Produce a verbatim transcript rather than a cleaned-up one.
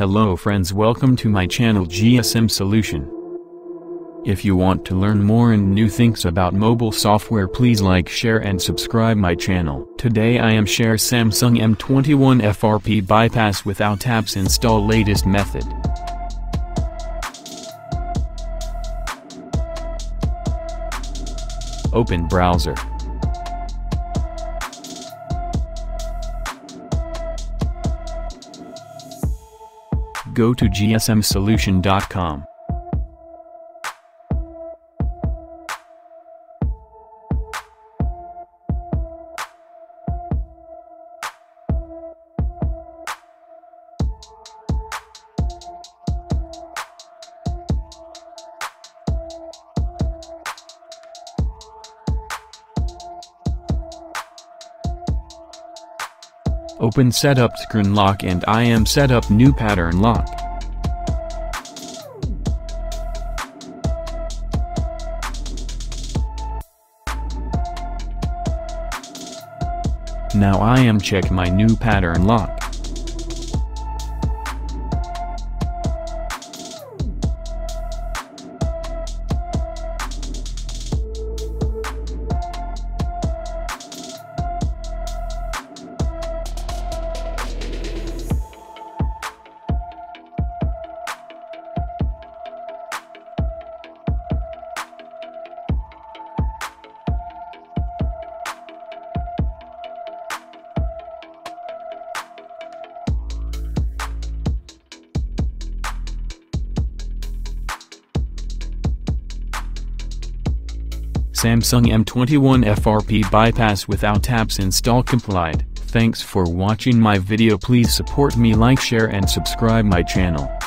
Hello friends, welcome to my channel G S M Solution. If you want to learn more and new things about mobile software, please like, share and subscribe my channel. Today I am share Samsung M twenty-one F R P bypass without apps install latest method. Open browser. Go to G S M solution dot com. Open setup screen lock and I am set up new pattern lock. Now I am check my new pattern lock. Samsung M twenty-one F R P bypass without apps install complied. Thanks for watching my video. Please support me, like, share and subscribe my channel.